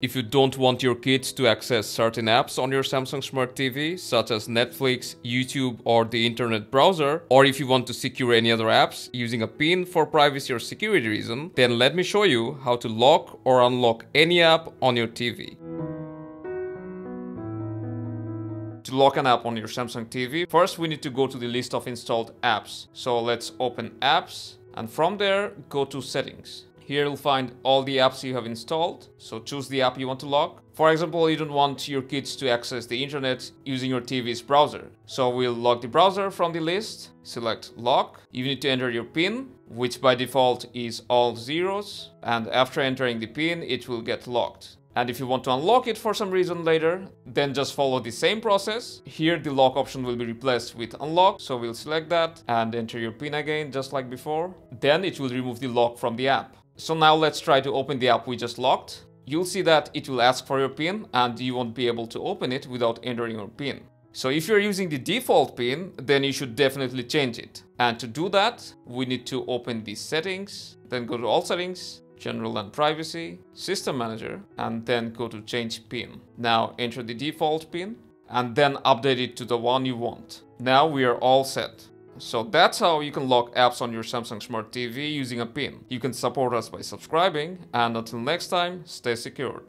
If you don't want your kids to access certain apps on your Samsung Smart TV, such as Netflix, YouTube, or the internet browser, or if you want to secure any other apps using a PIN for privacy or security reason, then let me show you how to lock or unlock any app on your TV. To lock an app on your Samsung TV, first we need to go to the list of installed apps. So let's open apps, and from there, go to settings. Here you'll find all the apps you have installed, so choose the app you want to lock. For example, you don't want your kids to access the internet using your TV's browser. So we'll lock the browser from the list, select lock. You need to enter your PIN, which by default is all zeros. And after entering the PIN, it will get locked. And if you want to unlock it for some reason later, then just follow the same process. Here the lock option will be replaced with unlock, so we'll select that and enter your PIN again, just like before. Then it will remove the lock from the app. So now let's try to open the app we just locked. You'll see that it will ask for your PIN and you won't be able to open it without entering your PIN. So if you're using the default PIN, then you should definitely change it. And to do that, we need to open the settings, then go to all settings, general and privacy, system manager, and then go to change PIN. Now enter the default PIN and then update it to the one you want. Now we are all set. So that's how you can lock apps on your Samsung Smart TV using a PIN. You can support us by subscribing, and until next time, stay secured.